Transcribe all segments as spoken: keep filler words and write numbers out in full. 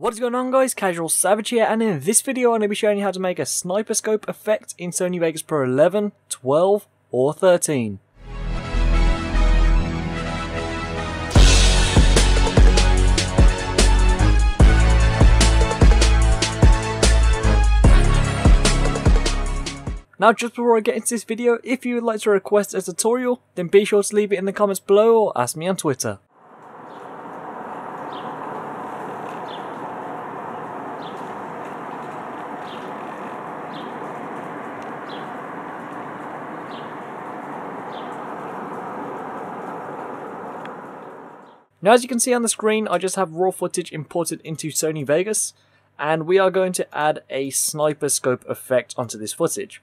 What is going on, guys? Casual Savage here, and in this video I'm going to be showing you how to make a sniper scope effect in Sony Vegas Pro eleven, twelve or thirteen. Now, just before I get into this video, if you would like to request a tutorial, then be sure to leave it in the comments below or ask me on Twitter. Now, as you can see on the screen, I just have raw footage imported into Sony Vegas, and we are going to add a sniper scope effect onto this footage.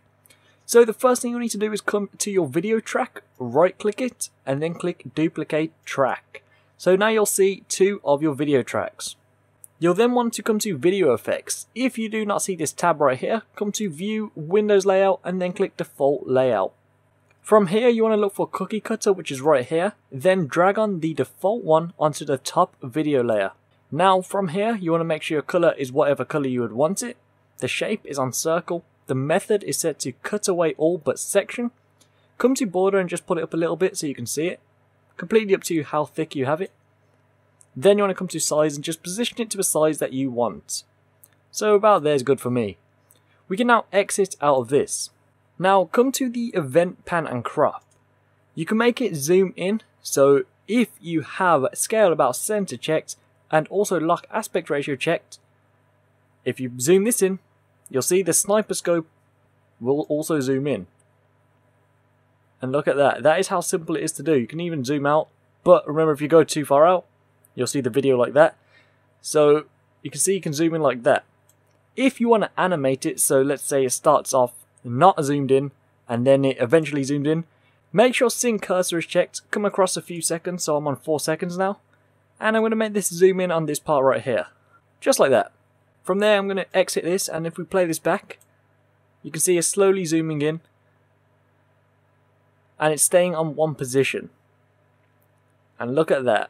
So the first thing you'll need to do is come to your video track, right click it, and then click duplicate track. So now you'll see two of your video tracks. You'll then want to come to video effects. If you do not see this tab right here, come to view, windows layout, and then click default layout. From here you want to look for cookie cutter, which is right here, then drag on the default one onto the top video layer. Now from here you want to make sure your color is whatever color you would want it, the shape is on circle, the method is set to cut away all but section. Come to border and just put it up a little bit so you can see it. Completely up to you how thick you have it. Then you want to come to size and just position it to a size that you want. So about there is good for me. We can now exit out of this. Now come to the event pan and crop. You can make it zoom in, so if you have scale about center checked and also lock aspect ratio checked, if you zoom this in, you'll see the sniper scope will also zoom in. And look at that, that is how simple it is to do. You can even zoom out, but remember if you go too far out, you'll see the video like that. So you can see you can zoom in like that. If you want to animate it, so let's say it starts off not zoomed in, and then it eventually zoomed in, make sure sync cursor is checked, come across a few seconds, so I'm on four seconds now. And I'm going to make this zoom in on this part right here. Just like that. From there I'm going to exit this, and if we play this back, you can see it's slowly zooming in and it's staying on one position. And look at that.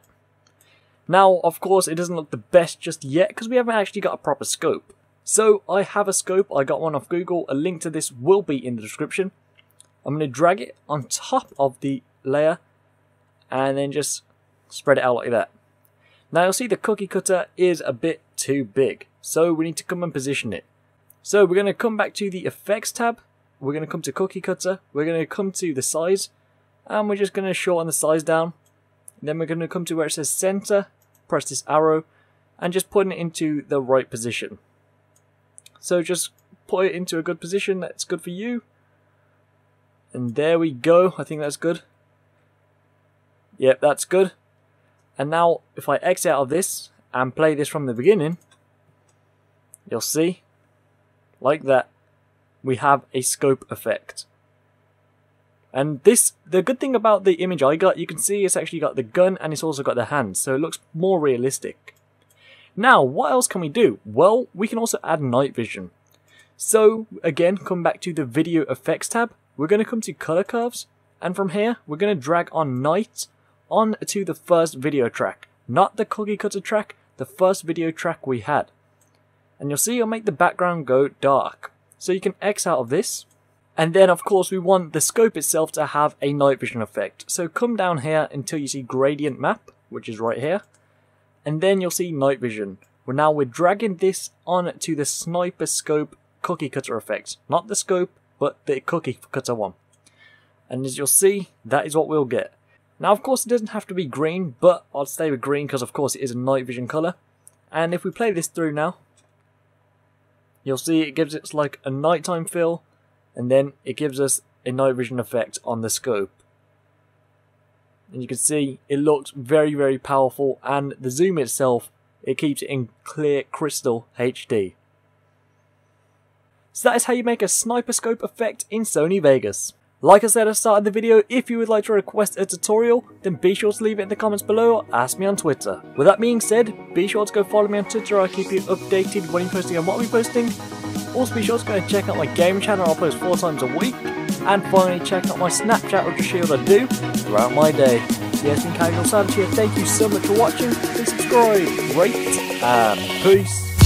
Now of course it doesn't look the best just yet because we haven't actually got a proper scope. So I have a scope, I got one off Google, a link to this will be in the description. I'm going to drag it on top of the layer and then just spread it out like that. Now you'll see the cookie cutter is a bit too big, so we need to come and position it. So we're going to come back to the effects tab, we're going to come to cookie cutter, we're going to come to the size, and we're just going to shorten the size down. Then we're going to come to where it says center, press this arrow, and just put it into the right position. So just put it into a good position that's good for you. And there we go, I think that's good. Yep, that's good. And now if I exit out of this and play this from the beginning, you'll see, like that, we have a scope effect. And this, the good thing about the image I got, you can see it's actually got the gun and it's also got the hand, so it looks more realistic. Now, what else can we do? Well, we can also add night vision. So, again, come back to the video effects tab, we're going to come to colour curves, and from here, we're going to drag on night on to the first video track, not the cookie cutter track, the first video track we had. And you'll see it'll make the background go dark. So you can X out of this. And then of course we want the scope itself to have a night vision effect. So come down here until you see gradient map, which is right here. And then you'll see night vision. Well, now we're dragging this on to the sniper scope cookie cutter effect. Not the scope, but the cookie cutter one. And as you'll see, that is what we'll get. Now of course it doesn't have to be green, but I'll stay with green because of course it is a night vision colour. And if we play this through now, you'll see it gives us like a nighttime feel, and then it gives us a night vision effect on the scope. And you can see it looks very, very powerful, and the zoom itself, it keeps it in clear crystal H D. So that is how you make a sniper scope effect in Sony Vegas. Like I said at the start of the video, if you would like to request a tutorial, then be sure to leave it in the comments below or ask me on Twitter. With that being said, be sure to go follow me on Twitter, I'll keep you updated when I'm posting and what we're posting. Also be sure to go and check out my game channel, I'll post four times a week. And finally check out my Snapchat, which is shield I do throughout my day. Yes, and Casual Savage here, thank you so much for watching, please subscribe, rate. Um, peace.